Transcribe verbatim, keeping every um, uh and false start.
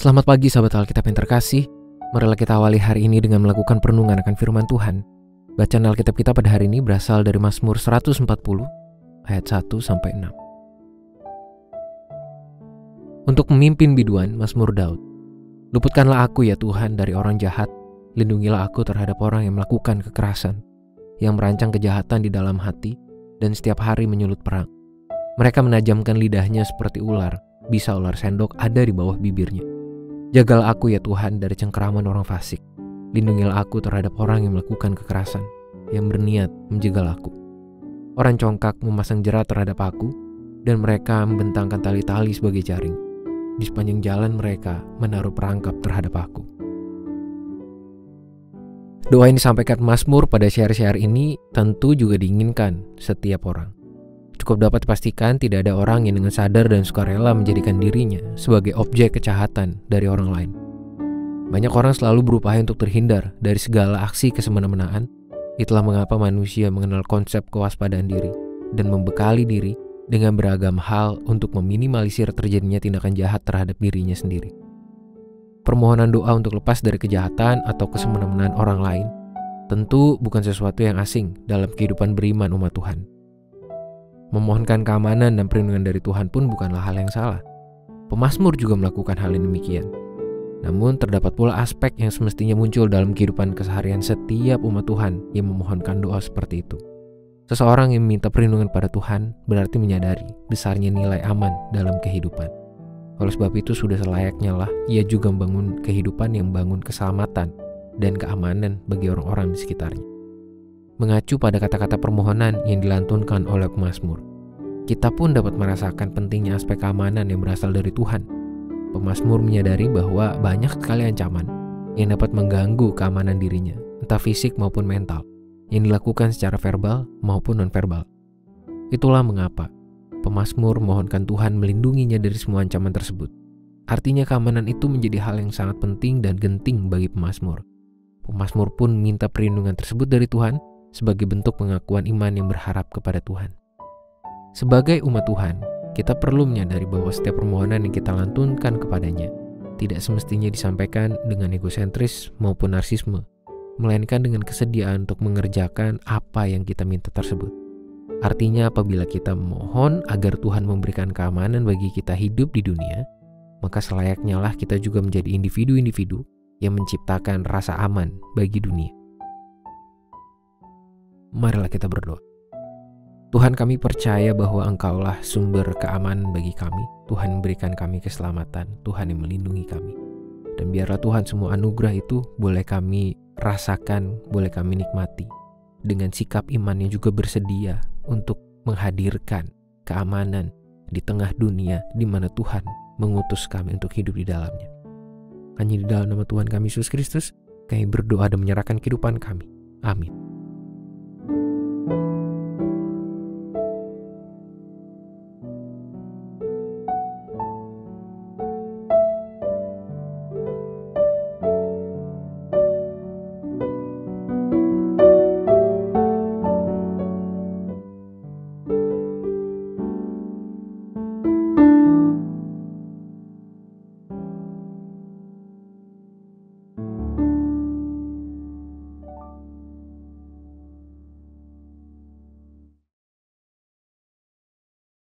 Selamat pagi sahabat Alkitab yang terkasih. Marilah kita awali hari ini dengan melakukan perenungan akan firman Tuhan. Bacaan Alkitab kita pada hari ini berasal dari Mazmur seratus empat puluh ayat satu sampai enam. Untuk memimpin biduan, Mazmur Daud. Luputkanlah aku ya Tuhan dari orang jahat, lindungilah aku terhadap orang yang melakukan kekerasan, yang merancang kejahatan di dalam hati dan setiap hari menyulut perang. Mereka menajamkan lidahnya seperti ular, bisa ular sendok ada di bawah bibirnya. Jagalah aku ya Tuhan dari cengkeraman orang fasik. Lindungilah aku terhadap orang yang melakukan kekerasan, yang berniat menjegal aku. Orang congkak memasang jera terhadap aku, dan mereka membentangkan tali-tali sebagai jaring. Di sepanjang jalan mereka menaruh perangkap terhadap aku. Doa yang disampaikan Mazmur pada syair-syair ini tentu juga diinginkan setiap orang. Cukup dapat dipastikan tidak ada orang yang dengan sadar dan sukarela menjadikan dirinya sebagai objek kejahatan dari orang lain. Banyak orang selalu berupaya untuk terhindar dari segala aksi kesemena-menaan. Itulah mengapa manusia mengenal konsep kewaspadaan diri dan membekali diri dengan beragam hal untuk meminimalisir terjadinya tindakan jahat terhadap dirinya sendiri. Permohonan doa untuk lepas dari kejahatan atau kesemena-menaan orang lain tentu bukan sesuatu yang asing dalam kehidupan beriman umat Tuhan. Memohonkan keamanan dan perlindungan dari Tuhan pun bukanlah hal yang salah. Pemazmur juga melakukan hal yang demikian. Namun terdapat pula aspek yang semestinya muncul dalam kehidupan keseharian setiap umat Tuhan yang memohonkan doa seperti itu. Seseorang yang meminta perlindungan pada Tuhan berarti menyadari besarnya nilai aman dalam kehidupan. Oleh sebab itu sudah selayaknya lah ia juga membangun kehidupan yang membangun keselamatan dan keamanan bagi orang-orang di sekitarnya. Mengacu pada kata-kata permohonan yang dilantunkan oleh pemazmur, kita pun dapat merasakan pentingnya aspek keamanan yang berasal dari Tuhan. Pemazmur menyadari bahwa banyak sekali ancaman yang dapat mengganggu keamanan dirinya, entah fisik maupun mental, yang dilakukan secara verbal maupun nonverbal. Itulah mengapa pemazmur mohonkan Tuhan melindunginya dari semua ancaman tersebut. Artinya keamanan itu menjadi hal yang sangat penting dan genting bagi pemazmur. Pemazmur pun minta perlindungan tersebut dari Tuhan, sebagai bentuk pengakuan iman yang berharap kepada Tuhan. Sebagai umat Tuhan, kita perlu menyadari bahwa setiap permohonan yang kita lantunkan kepadanya tidak semestinya disampaikan dengan egosentris maupun narsisme, melainkan dengan kesediaan untuk mengerjakan apa yang kita minta tersebut. Artinya apabila kita memohon agar Tuhan memberikan keamanan bagi kita hidup di dunia, maka selayaknya lah kita juga menjadi individu-individu yang menciptakan rasa aman bagi dunia. Marilah kita berdoa. Tuhan, kami percaya bahwa Engkaulah sumber keamanan bagi kami. Tuhan, berikan kami keselamatan. Tuhan yang melindungi kami. Dan biarlah Tuhan semua anugerah itu boleh kami rasakan, boleh kami nikmati. Dengan sikap iman yang juga bersedia untuk menghadirkan keamanan di tengah dunia di mana Tuhan mengutus kami untuk hidup di dalamnya. Hanya di dalam nama Tuhan kami Yesus Kristus, kami berdoa dan menyerahkan kehidupan kami. Amin.